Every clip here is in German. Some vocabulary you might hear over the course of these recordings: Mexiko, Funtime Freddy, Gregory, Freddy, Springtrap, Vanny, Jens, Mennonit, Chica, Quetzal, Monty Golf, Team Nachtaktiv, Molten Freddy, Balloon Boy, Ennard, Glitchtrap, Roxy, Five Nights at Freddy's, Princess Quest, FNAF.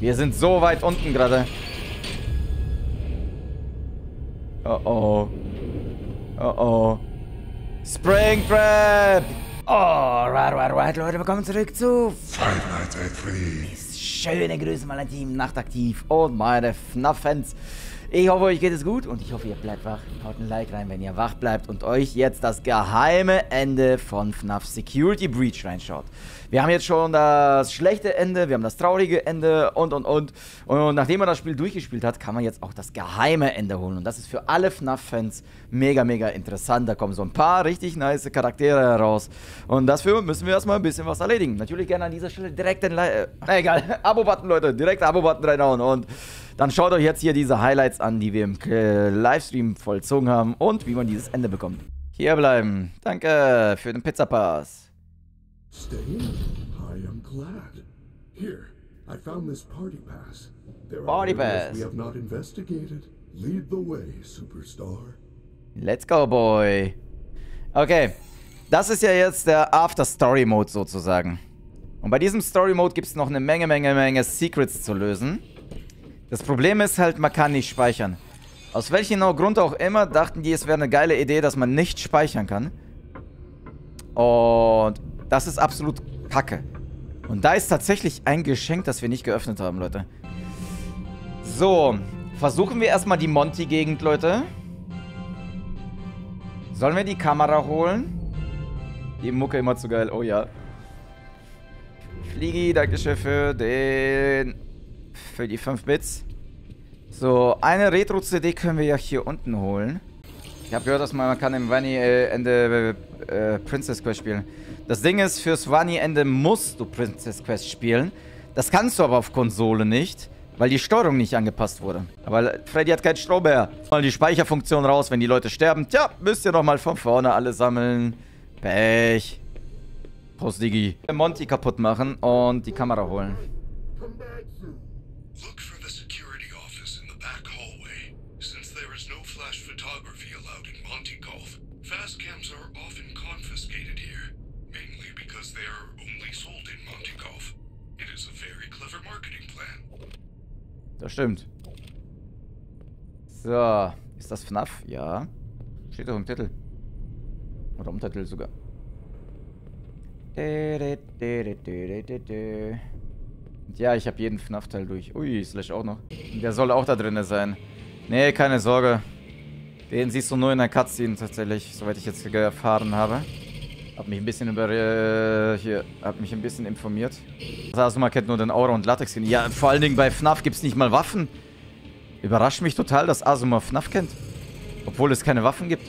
Wir sind so weit unten gerade. Oh oh. Oh oh. Springtrap! Alright, Leute, willkommen zurück zu Five Nights at Freddy's. Schöne Grüße mal an Team Nachtaktiv und meine FNAF-Fans. Ich hoffe, euch geht es gut und ich hoffe, ihr bleibt wach. Haut ein Like rein, wenn ihr wach bleibt und euch jetzt das geheime Ende von FNAF Security Breach reinschaut. Wir haben jetzt schon das schlechte Ende, wir haben das traurige Ende und. Und nachdem man das Spiel durchgespielt hat, kann man jetzt auch das geheime Ende holen. Und das ist für alle FNAF-Fans mega, mega interessant. Da kommen so ein paar richtig nice Charaktere heraus. Und dafür müssen wir erstmal ein bisschen was erledigen. Natürlich gerne an dieser Stelle direkt den Abo-Button, Leute. Direkt Abo-Button reinhauen und dann schaut euch jetzt hier diese Highlights an, die wir im Livestream vollzogen haben und wie man dieses Ende bekommt. Hier bleiben. Danke für den Pizzapass. Party Pass. Let's go, boy. Okay, das ist ja jetzt der After-Story-Mode sozusagen. Und bei diesem Story-Mode gibt es noch eine Menge Secrets zu lösen. Das Problem ist halt, man kann nicht speichern. Aus welchem Grund auch immer dachten die, es wäre eine geile Idee, dass man nicht speichern kann. Und das ist absolut Kacke. Und da ist tatsächlich ein Geschenk, das wir nicht geöffnet haben, Leute. So, versuchen wir erstmal die Monty-Gegend, Leute. Sollen wir die Kamera holen? Die Mucke immer zu geil, oh ja. Fliegi, dankeschön für den... Für die 5 Bits. So, eine Retro-CD können wir ja hier unten holen. Ich habe gehört, dass man kann im Vanny-Ende Princess Quest spielen. Das Ding ist, fürs Vanny-Ende musst du Princess Quest spielen. Das kannst du aber auf Konsole nicht, weil die Steuerung nicht angepasst wurde. Aber Freddy hat keinen Strom mehr. Mal die Speicherfunktion raus, wenn die Leute sterben. Tja, müsst ihr nochmal von vorne alle sammeln. Pech. Prost, Digi. Monty kaputt machen und die Kamera holen. Das stimmt. So, ist das FNAF? Ja. Steht doch im Titel. Oder im Titel sogar. Und ja, ich habe jeden FNAF-Teil durch. Ui, Slash auch noch. Der soll auch da drin sein. Nee, keine Sorge. Den siehst du nur in der Cutscene tatsächlich, soweit ich jetzt erfahren habe. Hab mich ein bisschen informiert. Sasuma kennt nur den Aura und Latex. Ja, vor allen Dingen bei FNAF gibt's nicht mal Waffen. Überrascht mich total, dass Asuma FNAF kennt. Obwohl es keine Waffen gibt.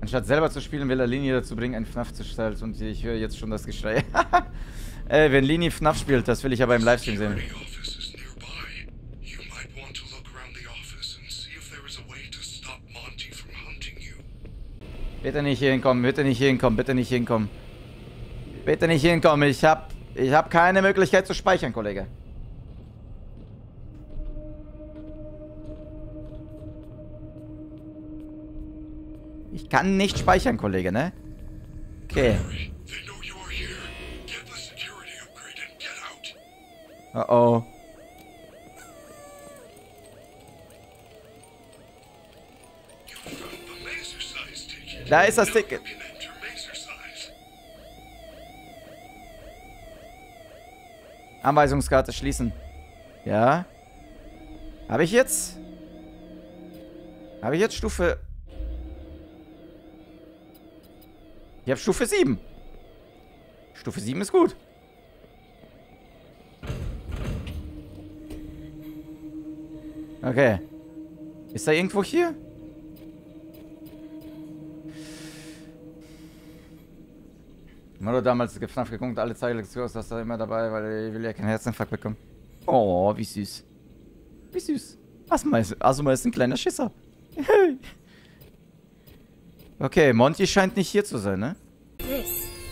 Anstatt selber zu spielen, will er Lini dazu bringen, einen FNAF zu stellen. Und ich höre jetzt schon das Geschrei. Ey, wenn Lini FNAF spielt, das will ich aber im Livestream sehen. Bitte nicht hier hinkommen, bitte nicht hier hinkommen, bitte nicht hier hinkommen. Bitte nicht hier hinkommen, ich hab keine Möglichkeit zu speichern, Kollege. Ich kann nicht speichern, Kollege, ne? Okay. Oh oh. Da ist das Ticket. Anweisungskarte schließen. Ja. Habe ich jetzt? Habe ich jetzt Stufe... Ich habe Stufe 7. Stufe 7 ist gut. Okay. Ist da irgendwo hier? Ich habe damals FNAF geguckt, alle Zeiglektionen, das da immer dabei, weil ich will ja keinen Herzinfarkt bekommen. Oh, wie süß. Wie süß. Asuma ist ein kleiner Schisser. Okay, Monty scheint nicht hier zu sein, ne?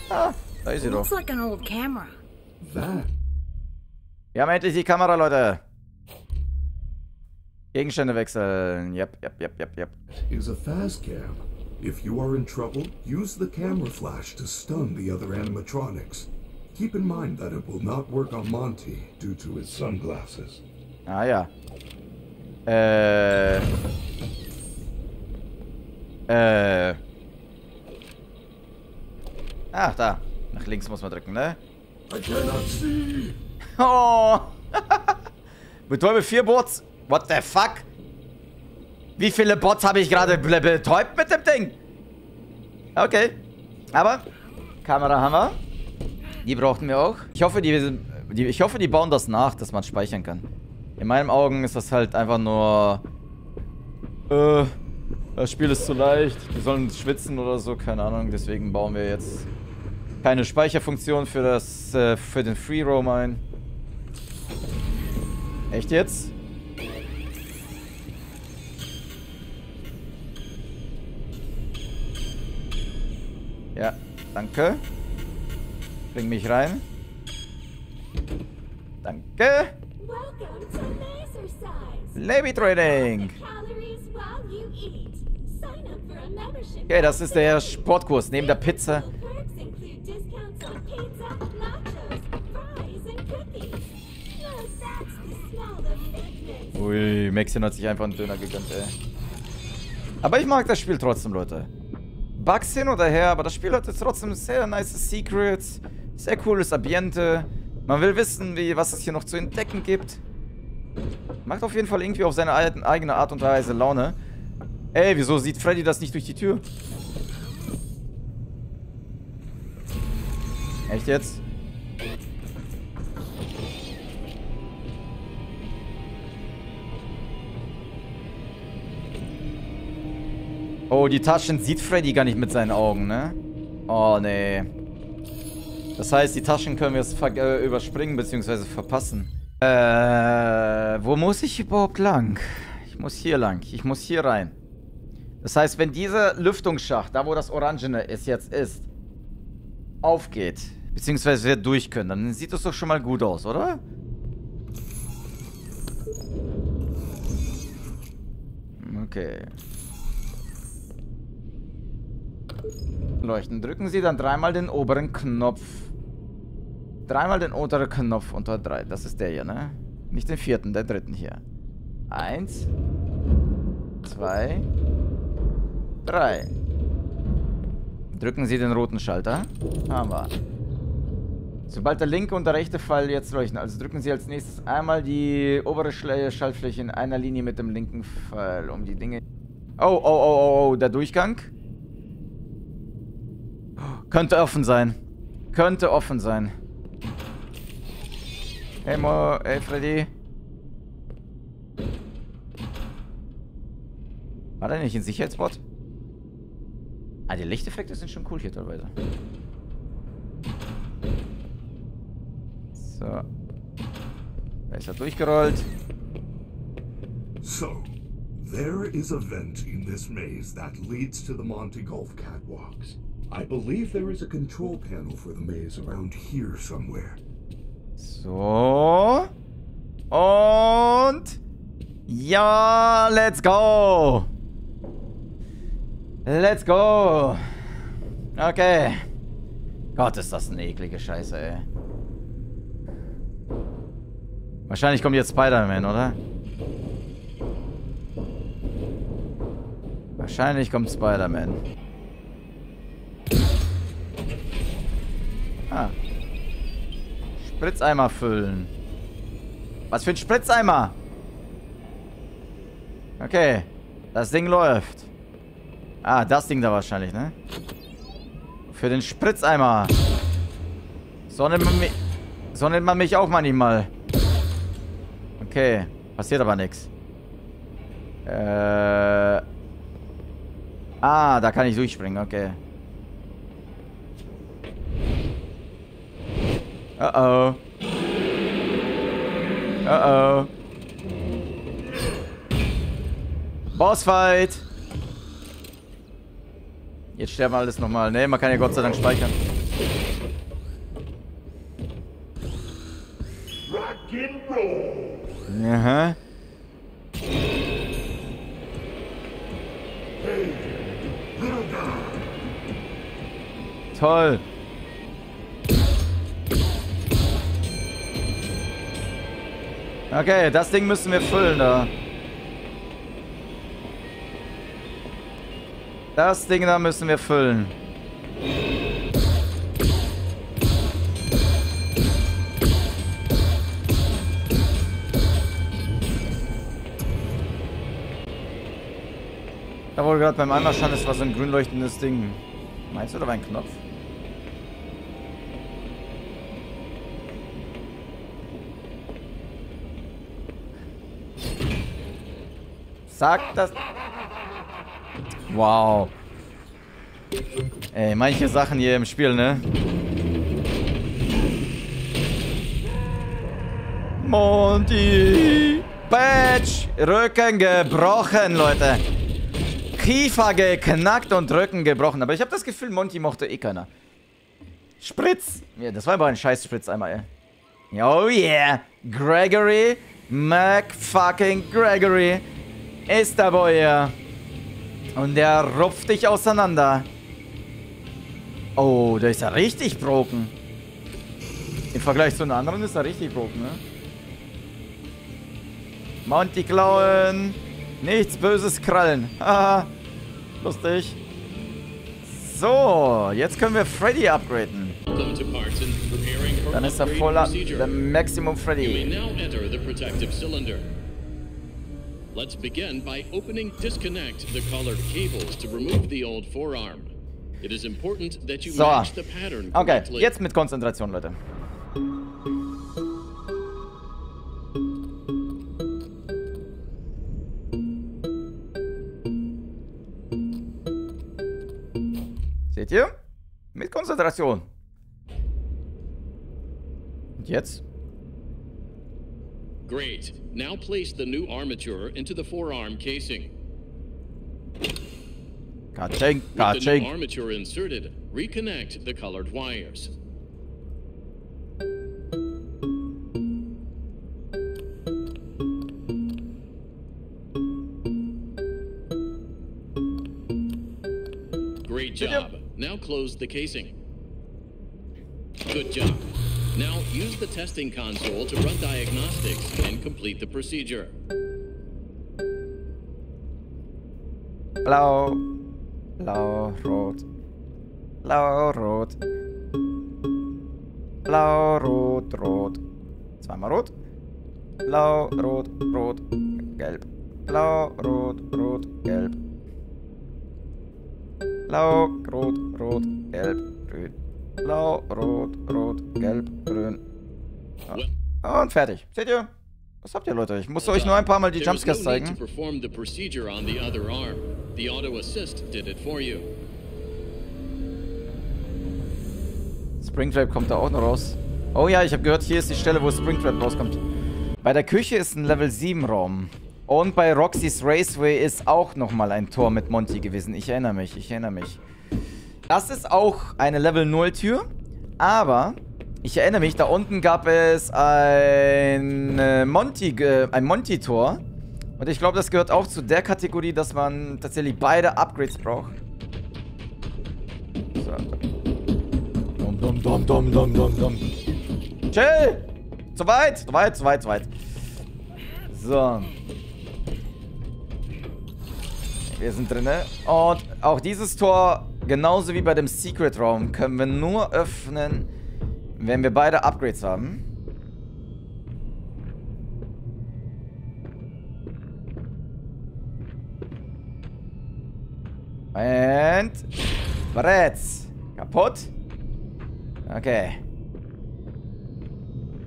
Ah, da ist sie doch. Wir haben endlich die Kamera, Leute. Gegenstände wechseln. Yep. If you are in trouble, use the camera flash to stun the other animatronics. Keep in mind that it will not work on Monty due to his sunglasses. Ah ja. Ach, da. Nach links muss man drücken, ne? I cannot see. Oh. Betäube 4 Bots. What the fuck? Wie viele Bots habe ich gerade betäubt mit dem Ding? Okay. Aber Kamera haben wir. Die brauchten wir auch. Ich hoffe, die bauen das nach, dass man speichern kann. In meinen Augen ist das halt einfach nur... das Spiel ist zu leicht. Wir sollen schwitzen oder so. Keine Ahnung. Deswegen bauen wir jetzt keine Speicherfunktion für das... für den Free Roam ein. Echt jetzt? Ja, danke. Bring mich rein. Danke. Levy Trading. Okay, das ist der Sportkurs neben der Pizza. Ui, Maxin hat sich einfach einen Döner gegönnt, ey. Aber ich mag das Spiel trotzdem, Leute. Bugs hin oder her, aber das Spiel hat jetzt trotzdem sehr nice Secrets, sehr cooles Ambiente. Man will wissen, was es hier noch zu entdecken gibt. Macht auf jeden Fall irgendwie auf seine eigene Art und Weise Laune. Ey, wieso sieht Freddy das nicht durch die Tür? Echt jetzt? Oh, die Taschen sieht Freddy gar nicht mit seinen Augen, ne? Oh, nee. Das heißt, die Taschen können wir jetzt überspringen bzw. verpassen. Wo muss ich überhaupt lang? Ich muss hier lang. Ich muss hier rein. Das heißt, wenn dieser Lüftungsschacht, da wo das Orangene ist, jetzt ist, aufgeht, beziehungsweise wir durch können, dann sieht das doch schon mal gut aus, oder? Okay. Leuchten. Drücken Sie dann dreimal den oberen Knopf. Dreimal den unteren Knopf unter 3. Das ist der hier, ne? Nicht den vierten, der dritten hier. 1, 2, 3. Drücken Sie den roten Schalter. Haben wir. Sobald der linke und der rechte Pfeil jetzt leuchten, also drücken Sie als nächstes einmal die obere Schaltfläche in einer Linie mit dem linken Pfeil, um die Dinge... Oh, oh, oh, oh, oh, der Durchgang. Könnte offen sein. Könnte offen sein. Hey Mo, hey Freddy. War der nicht in Sicherheitsbot? Ah, die Lichteffekte sind schon cool hier teilweise. So. Da ist er durchgerollt. So, there is a vent in this maze that leads to the Monty Golf catwalks. I believe there is a control panel for the maze around here somewhere. So. Und. Ja, let's go. Let's go. Okay. Gott, ist das eine eklige Scheiße, ey. Wahrscheinlich kommt jetzt Spider-Man, oder? Wahrscheinlich kommt Spider-Man. Ah. Spritzeimer füllen. Was für ein Spritzeimer? Okay. Das Ding läuft. Ah, das Ding da wahrscheinlich, ne? Für den Spritzeimer. So nennt man mich auch manchmal. Okay. Passiert aber nichts. Ah, da kann ich durchspringen. Okay. Uh-oh. Uh-oh. Bossfight! Jetzt sterben wir alles nochmal. Ne, man kann ja Gott sei Dank speichern. Aha. Toll. Okay, das Ding müssen wir füllen da. Das Ding da müssen wir füllen. Da wohl gerade beim Anmarschern ist was so ein grün leuchtendes Ding. Meinst du, da war ein Knopf? Sag das... Wow. Ey, manche Sachen hier im Spiel, ne? Monty! Patch! Rücken gebrochen, Leute! Kiefer geknackt und Rücken gebrochen. Aber ich habe das Gefühl, Monty mochte eh keiner. Spritz! Ja, das war aber ein scheiß Spritz einmal, ey. Oh yeah! Gregory! McFucking Gregory! Ist der Boy hier. Und der rupft dich auseinander. Oh, der ist ja richtig broken. Im Vergleich zu den anderen ist er richtig broken, ne? Monty klauen. Nichts Böses krallen. Haha. Lustig. So, jetzt können wir Freddy upgraden. Dann ist er voller der Maximum Freddy. Let's begin by opening disconnect the colored cables to remove the old forearm. It is important that you match the pattern correctly. Okay, jetzt mit Konzentration, Leute. Seht ihr? Mit Konzentration. Und jetzt? Great. Now place the new armature into the forearm casing. Ka-ching, ka-ching. With the new armature inserted, reconnect the colored wires. Great job. Now close the casing. Good job. Now use the testing console to run diagnostics and complete the procedure. Blau, blau, rot, blau, rot, blau, rot, rot, zweimal rot, blau, rot, rot, gelb, blau, rot, rot, gelb, blau, rot, rot, gelb, grün. Blau, rot, rot, gelb, grün. Ja. Und fertig. Seht ihr? Was habt ihr, Leute? Ich muss euch nur ein paar Mal die Jumpscares zeigen. Springtrap kommt da auch noch raus. Oh ja, ich habe gehört, hier ist die Stelle, wo Springtrap rauskommt. Bei der Küche ist ein Level 7 Raum. Und bei Roxys Raceway ist auch nochmal ein Tor mit Monty gewesen. Ich erinnere mich, ich erinnere mich. Das ist auch eine Level 0 Tür, aber ich erinnere mich, da unten gab es ein Monty-Tor und ich glaube, das gehört auch zu der Kategorie, dass man tatsächlich beide Upgrades braucht. So. Dum, dum, dum, dum, dum, dum, dum. Chill! Zu weit, zu weit, zu weit, zu weit. So. Wir sind drin, ne? Und auch dieses Tor... Genauso wie bei dem Secret Raum können wir nur öffnen, wenn wir beide Upgrades haben. Und... Bretz! Kaputt! Okay.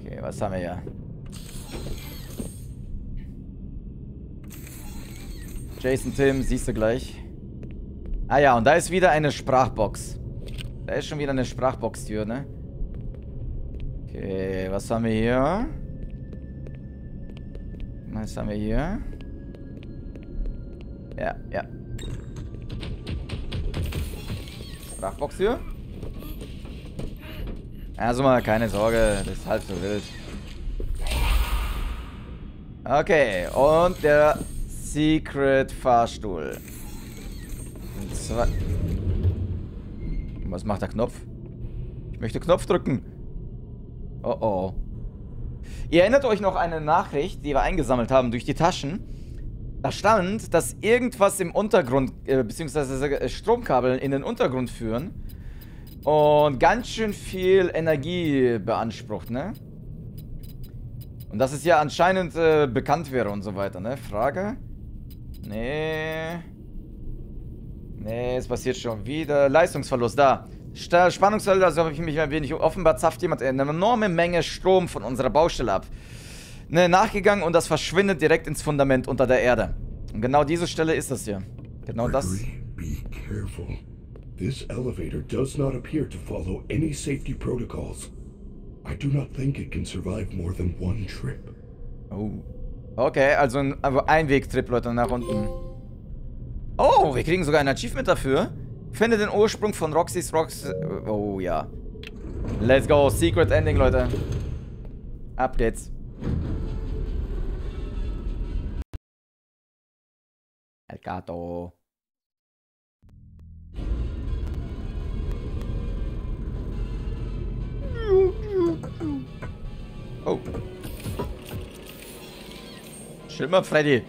Okay, was haben wir hier? Jason Tim, siehst du gleich. Ah ja, und da ist wieder eine Sprachbox. Da ist schon wieder eine Sprachbox-Tür, ne? Okay, was haben wir hier? Was haben wir hier? Ja, ja. Sprachbox-Tür? Also mal, keine Sorge, das ist halb so wild. Okay, und der Secret-Fahrstuhl. Was macht der Knopf? Ich möchte Knopf drücken. Oh oh. Ihr erinnert euch noch an eine Nachricht, die wir eingesammelt haben durch die Taschen. Da stand, dass irgendwas im Untergrund, beziehungsweise Stromkabel in den Untergrund führen und ganz schön viel Energie beansprucht, ne? Und dass es ja anscheinend bekannt wäre und so weiter, ne? Frage? Nee. Nee, es passiert schon wieder. Leistungsverlust, da. Spannungsverlust, also habe ich mich ein wenig. Offenbar zapft jemand eine enorme Menge Strom von unserer Baustelle ab. Ne, nachgegangen und das verschwindet direkt ins Fundament unter der Erde. Und genau diese Stelle ist das hier. Genau das. Gregory, be careful. This elevator does not appear to follow any safety protocols. I do not think it can survive more than one trip. Oh. Okay, also ein Einwegtrip, Leute, nach unten. Oh, wir kriegen sogar ein Achievement dafür. Finde den Ursprung von Roxys Roxy. Oh ja. Let's go. Secret Ending, Leute. Ab geht's. Elgato. Oh. Schlimmer Freddy.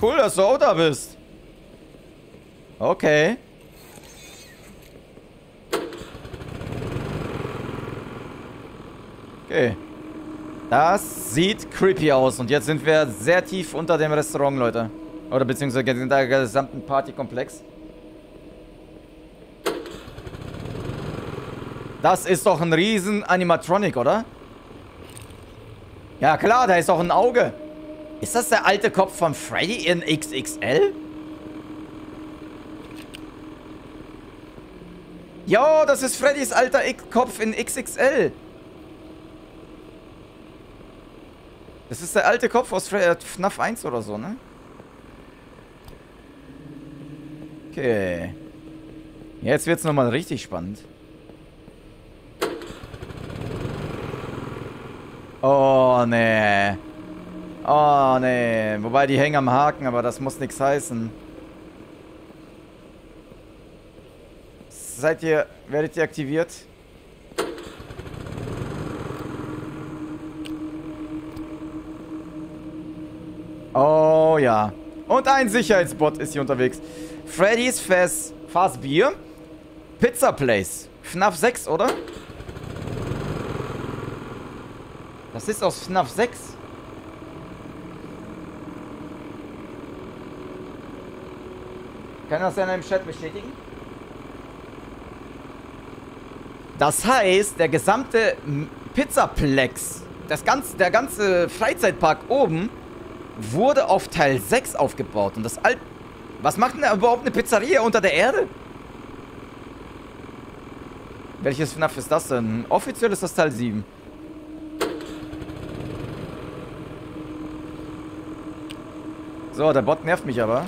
Cool, dass du auch da bist. Okay. Okay. Das sieht creepy aus. Und jetzt sind wir sehr tief unter dem Restaurant, Leute. Oder beziehungsweise in der gesamten Partykomplex. Das ist doch ein riesen Animatronic, oder? Ja klar, da ist auch ein Auge. Ist das der alte Kopf von Freddy in XXL? Jo, das ist Freddys alter Kopf in XXL. Das ist der alte Kopf aus FNAF 1 oder so, ne? Okay. Jetzt wird's nochmal richtig spannend. Oh, ne. Oh, nee. Wobei, die hängen am Haken, aber das muss nichts heißen. Seid ihr... Werdet ihr aktiviert? Oh, ja. Und ein Sicherheitsbot ist hier unterwegs. Freddy's Fast Beer. Pizza Place. FNAF 6, oder? Das ist aus FNAF 6. Kann das einer im Chat bestätigen? Das heißt, der gesamte Pizzaplex, der ganze Freizeitpark oben, wurde auf Teil 6 aufgebaut. Und das alt. Was macht denn da überhaupt eine Pizzeria unter der Erde? Welches FNAF ist das denn? Offiziell ist das Teil 7. So, der Bot nervt mich aber.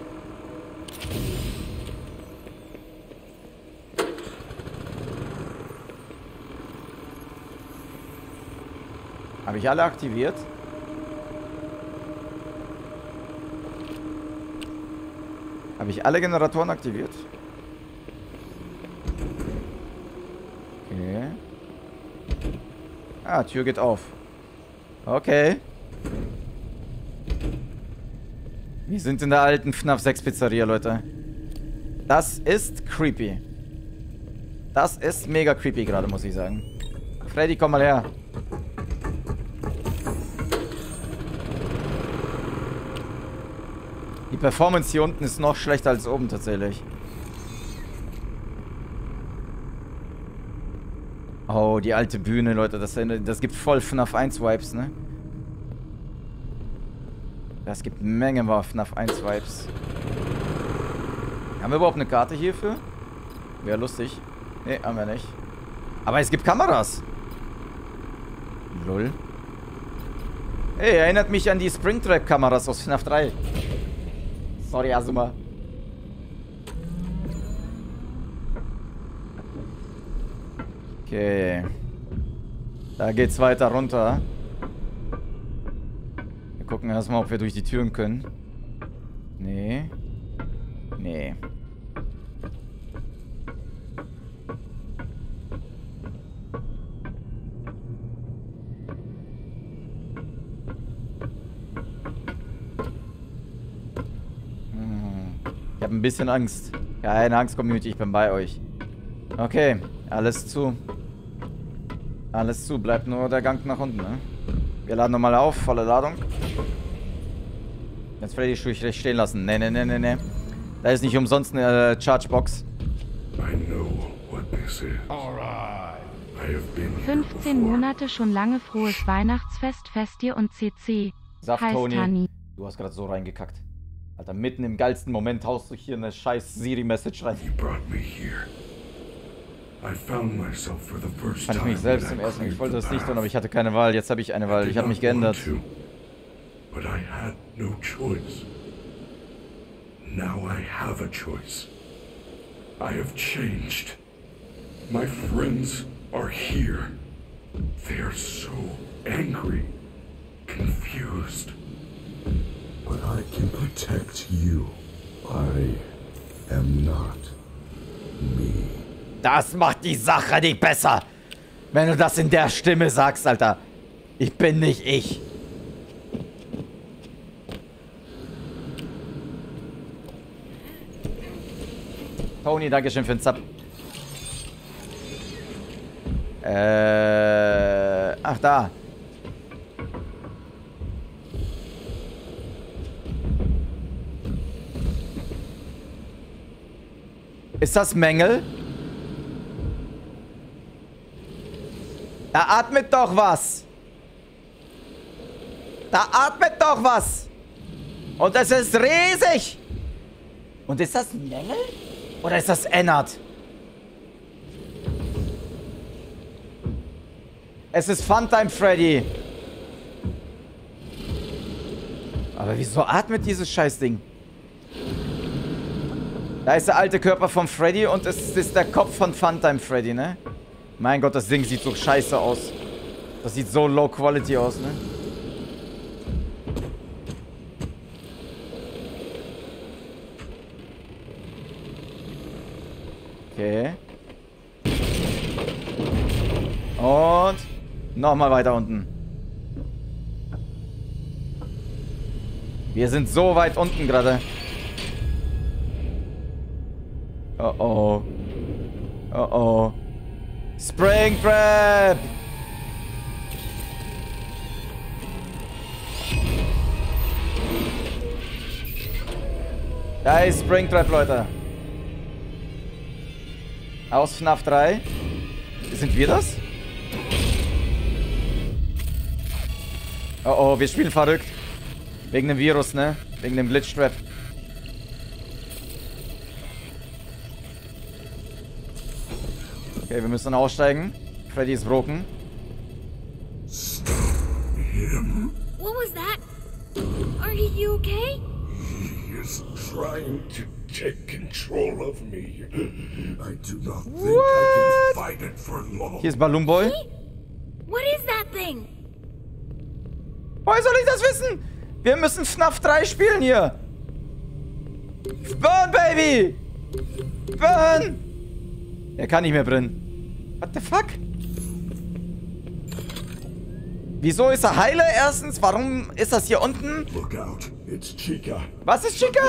Habe ich alle aktiviert? Habe ich alle Generatoren aktiviert? Okay. Ah, Tür geht auf. Okay. Wir sind in der alten FNAF 6 Pizzeria, Leute. Das ist creepy. Das ist mega creepy gerade, muss ich sagen. Freddy, komm mal her. Die Performance hier unten ist noch schlechter als oben tatsächlich. Oh, die alte Bühne, Leute. Das gibt voll FNAF 1 Vibes, ne? Das gibt Menge war FNAF 1 Vibes. Haben wir überhaupt eine Karte hierfür? Wäre lustig. Ne, haben wir nicht. Aber es gibt Kameras. Lol. Ey, erinnert mich an die Springtrap-Kameras aus FNAF 3. Sorry, Asuma. Okay. Da geht's weiter runter. Wir gucken erstmal, ob wir durch die Türen können. Nee. Nee. ein bisschen Angst. Keine Angst, Community, ich bin bei euch. Okay, alles zu. Alles zu, bleibt nur der Gang nach unten, ne? Wir laden nochmal auf, volle Ladung. Jetzt Freddy Schuhe recht stehen lassen. Ne, ne, ne, ne, ne. Da ist nicht umsonst eine Chargebox. 15 Monate schon lange frohes Weihnachtsfest, Fest dir und CC. Saft, Toni. Du hast gerade so reingekackt. Alter, mitten im geilsten Moment haust du hier eine scheiß Siri-Message rein. Fand ich mich selbst zum ersten Mal. Ich wollte das nicht tun, aber ich hatte keine Wahl. Jetzt habe ich eine Wahl. Ich habe mich geändert. My friends are here. They are so angry, confused. But I can protect you. I am not me. Das macht die Sache nicht besser. Wenn du das in der Stimme sagst, Alter. Ich bin nicht ich. Tony, dankeschön für den Sub. Ach da. Ist das Mängel? Da atmet doch was. Da atmet doch was. Und es ist riesig. Und ist das Mängel? Oder ist das Ennard? Es ist Funtime Freddy. Aber wieso atmet dieses Scheißding? Da ist der alte Körper von Freddy und es ist der Kopf von Funtime Freddy, ne? Mein Gott, das Ding sieht so scheiße aus. Das sieht so low quality aus, ne? Okay. Und... nochmal weiter unten. Wir sind so weit unten gerade. Oh oh. Oh oh. Springtrap! Da ist Springtrap, Leute. Aus FNAF 3. Sind wir das? Oh oh, wir spielen verrückt. Wegen dem Virus, ne? Wegen dem Glitchtrap. Okay, wir müssen aussteigen. Freddy ist broken. Stop him. What was that? Are you okay? He is trying to take control of me. I do not think I can fight it for long. Hier ist Balloon Boy. What is that thing? Woher soll ich das wissen? Wir müssen FNAF 3 spielen hier. Burn, Baby! Burn! Er kann nicht mehr brennen. What the fuck? Wieso ist er heile? Erstens, warum ist das hier unten? Look out. It's Chica. Was ist Chica?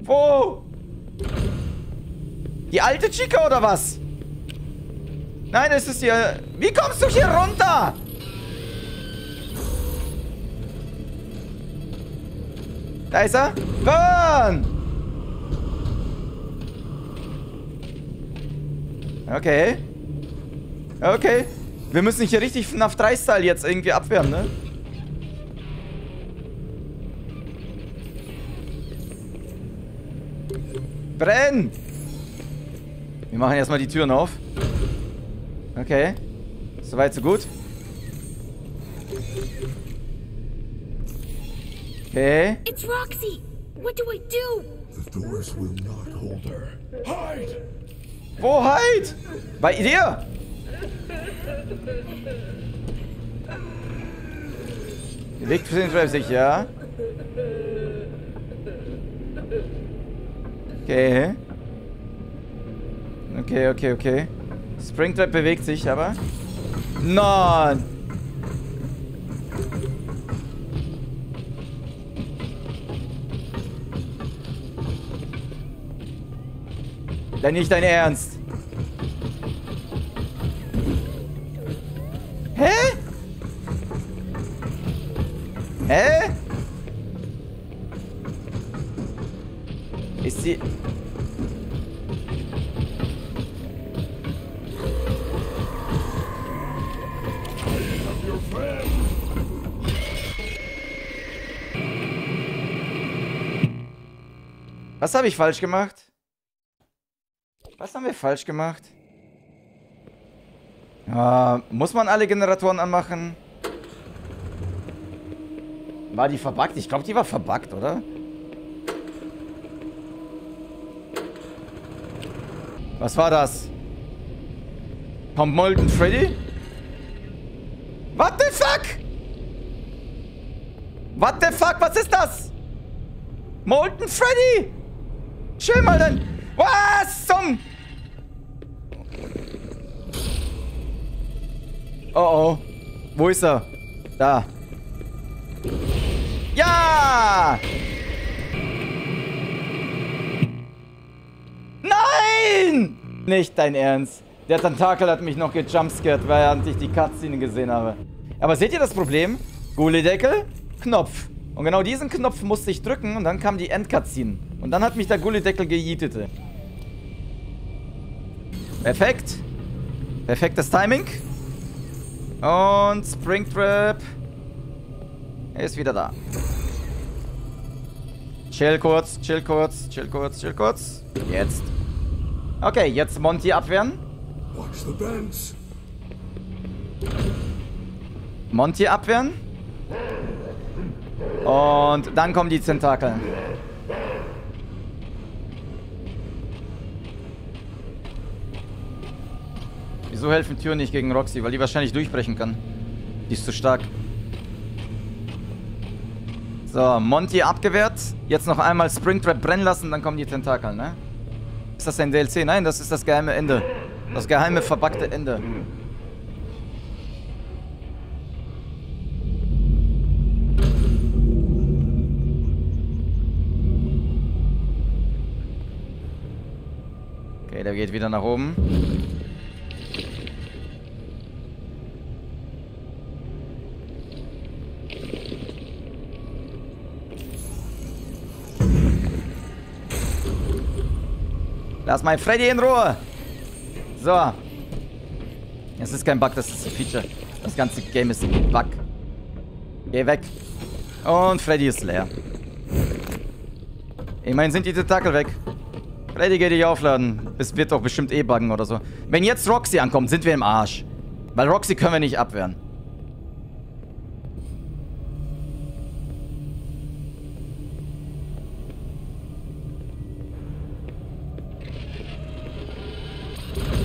Wo? Die alte Chica oder was? Nein, es ist hier... Wie kommst du hier runter? Da ist er. Burn! Okay. Okay. Wir müssen hier richtig FNAF 3-Style jetzt irgendwie abwehren, ne? Brenn! Wir machen erstmal die Türen auf. Okay. Soweit, so gut. Okay. It's Roxy. What do I do? The doors will not hold her. Hide! Wo halt? Bei dir? Legt für den Trap sich, ja? Okay. Okay, okay, okay. Springtrap bewegt sich, aber... Nein! Dann nicht dein Ernst. Hä? Hä? Ist sie... Was habe ich falsch gemacht? Was haben wir falsch gemacht? Muss man alle Generatoren anmachen? War die verbuggt? Ich glaube, die war verbuggt, oder? Was war das? Kommt Molten Freddy? What the fuck? What the fuck? Was ist das? Molten Freddy? Chill mal dann. Was zum... Oh oh. Wo ist er? Da. Ja! Nein! Nicht dein Ernst. Der Tentakel hat mich noch gejumpscared, während ich die Cutscene gesehen habe. Aber seht ihr das Problem? Gullideckel, Knopf. Und genau diesen Knopf musste ich drücken und dann kam die Endcutscene. Und dann hat mich der Gullideckel gejietet. Perfekt. Perfektes Timing. Und Springtrap. Er ist wieder da. Chill kurz, chill kurz, chill kurz, chill kurz. Jetzt. Okay, jetzt Monty abwehren. Monty abwehren. Und dann kommen die Tentakel. Wieso helfen Türen nicht gegen Roxy? Weil die wahrscheinlich durchbrechen kann. Die ist zu stark. So, Monty abgewehrt. Jetzt noch einmal Springtrap brennen lassen, dann kommen die Tentakel, ne? Ist das ein DLC? Nein, das ist das geheime Ende. Das geheime, verbuggte Ende. Okay, der geht wieder nach oben. Lass mein Freddy in Ruhe. So. Es ist kein Bug, das ist ein Feature. Das ganze Game ist ein Bug. Geh weg. Und Freddy ist leer. Immerhin sind die Tentakel weg. Freddy, geh dich aufladen. Es wird doch bestimmt eh buggen oder so. Wenn jetzt Roxy ankommt, sind wir im Arsch. Weil Roxy können wir nicht abwehren.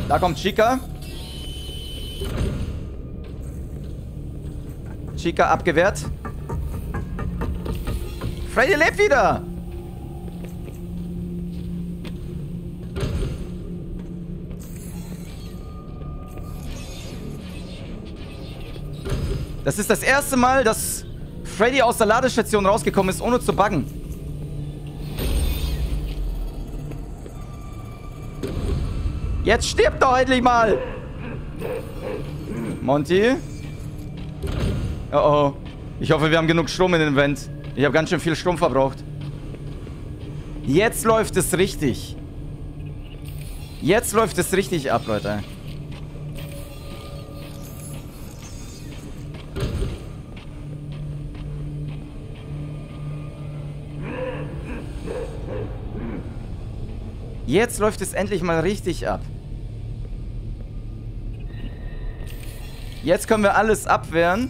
Da kommt Chica. Chica abgewehrt. Freddy lebt wieder. Das ist das erste Mal, dass Freddy aus der Ladestation rausgekommen ist, ohne zu buggen. Jetzt stirbt doch endlich mal! Monty? Oh oh. Ich hoffe, wir haben genug Strom in den Vent. Ich habe ganz schön viel Strom verbraucht. Jetzt läuft es richtig. Jetzt läuft es richtig ab, Leute. Jetzt läuft es endlich mal richtig ab. Jetzt können wir alles abwehren.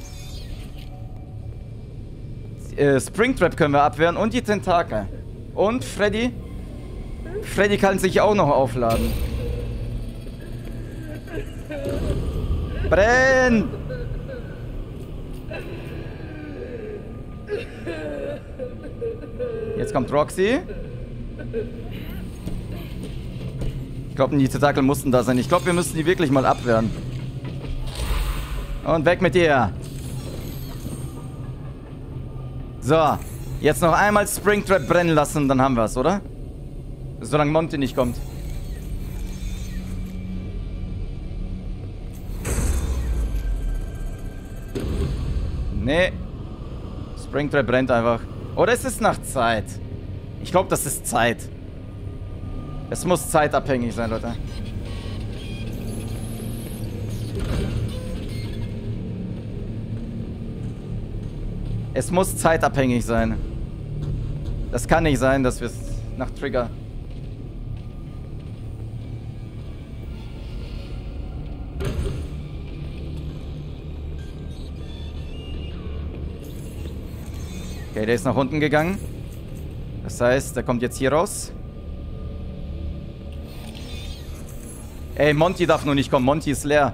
Springtrap können wir abwehren und die Tentakel. Und Freddy. Freddy kann sich auch noch aufladen. Brenn! Jetzt kommt Roxy. Ich glaube, die Tentakel mussten da sein. Ich glaube, wir müssen die wirklich mal abwehren. Und weg mit dir. So. Jetzt noch einmal Springtrap brennen lassen, dann haben wir es, oder? Solange Monty nicht kommt. Nee. Springtrap brennt einfach. Oder ist es nach Zeit? Ich glaube, das ist Zeit. Es muss zeitabhängig sein, Leute. Es muss zeitabhängig sein. Das kann nicht sein, dass wir es nach Trigger... Okay, der ist nach unten gegangen. Das heißt, der kommt jetzt hier raus. Ey, Monty darf nur nicht kommen. Monty ist leer.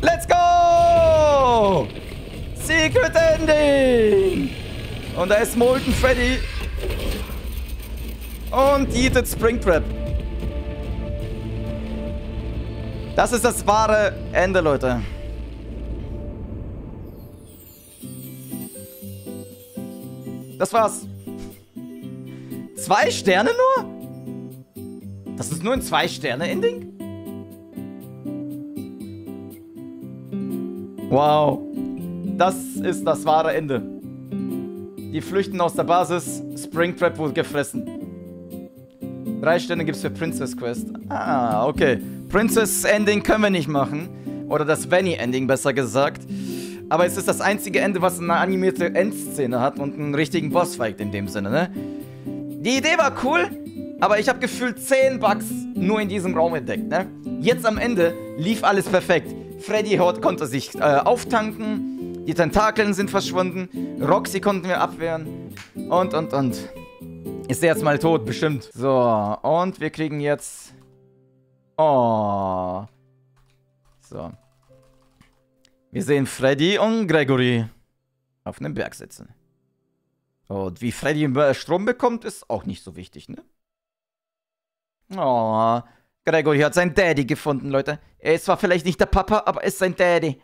Let's go! Secret Ending! Und da ist Molten Freddy. Und eatet Springtrap. Das ist das wahre Ende, Leute. Das war's. 2 Sterne nur? Das ist nur ein 2-Sterne-Ending? Wow. Das ist das wahre Ende. Die flüchten aus der Basis. Springtrap wurde gefressen. 3 Sterne gibt's für Princess Quest. Ah, okay. Princess Ending können wir nicht machen. Oder das Vanny Ending, besser gesagt. Aber es ist das einzige Ende, was eine animierte Endszene hat und einen richtigen Bossfight in dem Sinne, ne? Die Idee war cool, aber ich habe gefühlt 10 Bugs nur in diesem Raum entdeckt, ne? Jetzt am Ende lief alles perfekt. Freddy konnte sich auftanken, die Tentakeln sind verschwunden, Roxy konnten wir abwehren und. Ist der jetzt mal tot, bestimmt. So, und wir kriegen jetzt... Oh. So. Wir sehen Freddy und Gregory auf einem Berg sitzen. Und wie Freddy Strom bekommt, ist auch nicht so wichtig, ne? Oh, Gregory hat seinen Daddy gefunden, Leute. Er ist zwar vielleicht nicht der Papa, aber ist sein Daddy.